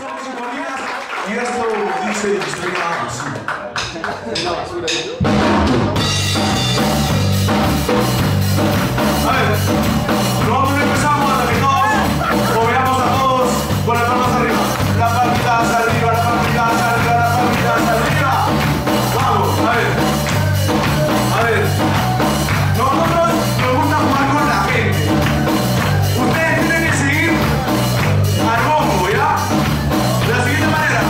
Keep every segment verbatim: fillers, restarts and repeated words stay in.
Y esto dice que estoy en la basura. A ver, no vamos a empezar hasta que todos moveamos a todos con las palmas arriba. Las palmitas arriba, las palmitas arriba, las palmitas arriba. Vamos, a ver. A ver. Nosotros nos gusta jugar con la gente. Ustedes tienen que seguir al bombo, ¿ya? De la siguiente manera.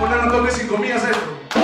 Poner un toque sin comillas esto.